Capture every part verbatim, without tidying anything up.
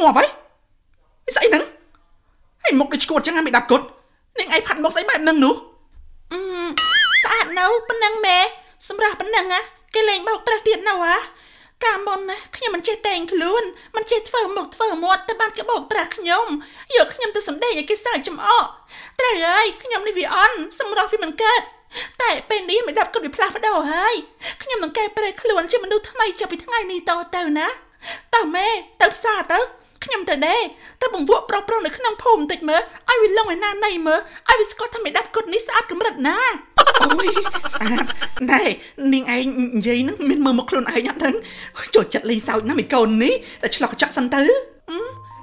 งัวไปไอ้ใส่หนังไอ้มกดิชโกดจังไงไม่ดับกดนี่ไอ้ผัดมกใส่แบบนังหนูอืมสะอาดเนาปนังแม่สำหรับปนังอะแกเลงบอกประเดียนเนาวะกามอนนะขยำมันเจ็ดแตงคลุ้นมันเจ็ดเฟอร์หมดเฟอร์หมดแต่บ้านก็บอกปลาขยำเยอะขยำแต่สมเด็จอย่าแกใส่จำอ้อแต่เอ้ยขยำในวิออนสำหรับฟิมันเกิดแต่เป็นนี้ไม่ดับก็ด้วยพลาดพระเดาให้ขยำหนังแกไปคลุ้นจะมันดูทำไมจะไปทั้งไงนี่ต่อเต่านะเต่าแม่เต่าซาเต่าขยำแต่เด้แต่บ่งวัวปลอกปลอกในขนมผมติดเมื่อไอวิลลงไว้หน้าในเมื่อไอวิสก็ทำไม่ดับก็นิสอาดกับรัดนะโอ้ยสะอาดนายนิ่งไอ้ยัยนั่งมินมือมกคลนไอ้ยันทั้งโจดจัดเลยสาวน้ำมิโกนนี้แต่ฉลากจักสันตื้อ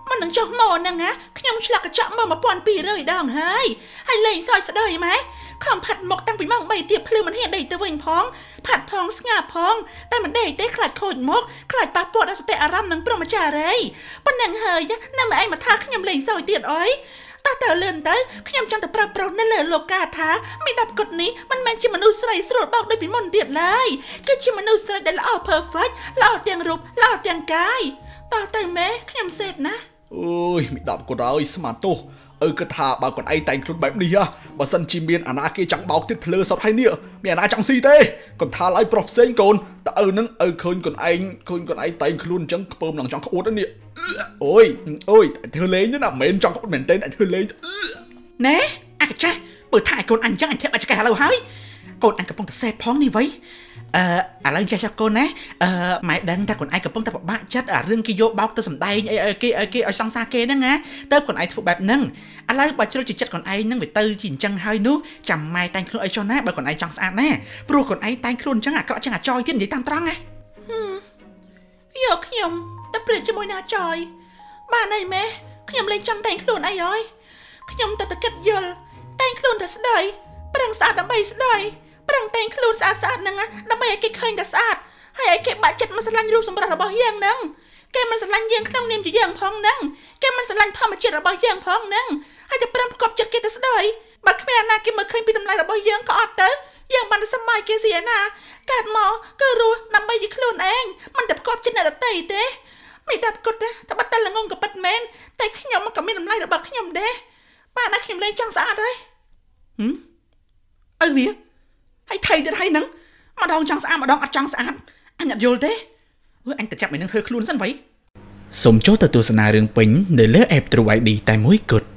มันหนังจอกหมอนังนะขยำฉลากจักหมอมาปอนปีเลยดองไห้ไอ้เลยซอยสะดอยไหมข้ามผัดหมกตั้งไปมั่งใบเตียบพลือมันเห็นได้ตะเวงพ้องผัดพองสง่าพ้องแต่มันได้เตะขลัดโคดมกขลัดปลาปวดอสเตอารามนังปรมาจาเรย์ปนนังเฮยน้ำไอ้มาท่าขยำเลยซอยเตียดอ้อยตาเต่าเลื่อนเตยขยำจังแต่ปลาปลอกนั่นเลยโลกาท้าไม่ดับกฎนี้มันแมนชิมนุษย์ไรสรดบอกโดยพิมพ์เดียดเลยก็ชิมนุษย์ไรได้ละออกเพอร์เฟกต์ละออกอย่างรูปละออกอย่างกายตาเต่าแม่ขยำเสร็จนะโอ้ยไม่ดับกฎเลยสมาโตเออกระถาบากกฎไอแต่งครุฑแบบนี้ฮะบัสันจิเมียนอาณาเกจังบอกติดเพลอสอดให้เนี่ยเมียนาจังซีเต้ก่อนทาไล่ปลอกเส้นก่อนแต่เออนั่งเออคืนก่อนไอคืนก่อนไอแต่งครุฑจังเปิมหลังจังขวดนั่นเนี่ยโอ้ยโอ้ยเธอเล่นนี่นะเหม็นจังเขาเหม็นเต้นเธอเล่นเน่อาจจะเปิดถ่ายคนอันจังอันเทปอาจจะแกเราหายคนอันกระป๋องตะเสดพ้องนี่ไว้เอ่ออะไรอย่างเช่นคนนะเอ่อหมายดังแต่คนไอ้กระป๋องตะบ้าชัดอ่ะเรื่องกิโยบล็อกตะสมได้ไอ้กิไอ้กิไอ้ซังซาเกนั่งนะเติมคนไอ้ถูกแบบนั่งอะไรบาดเจ็บจิตจัดคนไอ้นั่งไปเติมจินจังให้นู้จำไม่แต่งครูไอ้จอนะบาดคนไอ้จังสะอาดแน่ปลุกคนไอ้แต่งครูจังอ่ะก็จังอ่ะจอยที่ไหนตามตรังไงโยกยมแต่เปลี่ยนจมูกนาจอยบ้านไหนแม่ขยำเลยจำแต่งขลุนไอ้ย้อยขยำแต่ตะกัดยลแต่งขลุนแต่สะดอยปรังสะอาดดับใบสะดอยปรังแต่งขลุนสะอาดสะอาดนังนะดับใบไอ้เก็บเคยแต่สะอาดให้ไอ้เก็บบาดเจ็บมันสลันรูปสมบัติระเบียงนังแกมันสลันเยียงขนมเนียมอยู่เยียงพองนังแกมันสลันทอมมาเจ็ดระเบียงพองนังให้จะปรังประกอบจัดเกตแต่สะดอยบักแม่นาเก็บมาเคยไปดำลายระเบียงก็อดเต๋อเยียงบันสมัยเกเสียนาการหมอก็รู้ดับใบจีขลุนเองมันแต่ประกอบจัดระเตยเต๋อไม่ดับกดนะแต่บัตรแต่ละงงกับบัตรแมนแต่ขยำมันกับไม่ลำไรแต่บักขยำเด้บ้านนะขยำเลยจังสะอาดเลยหืมเออเวียให้ไทยจะไทยนังมาดองจังสะอาดมาดองอัดจังสะอาดอันหยัดโยลเต้เฮ้ยอันแต่จับไปนังเธอคลุนสั้นไว้สมโจตตัวสนาเรื่องปิงเดือดเลือดแอบตัวไว้ดีแต่มุ้ยกด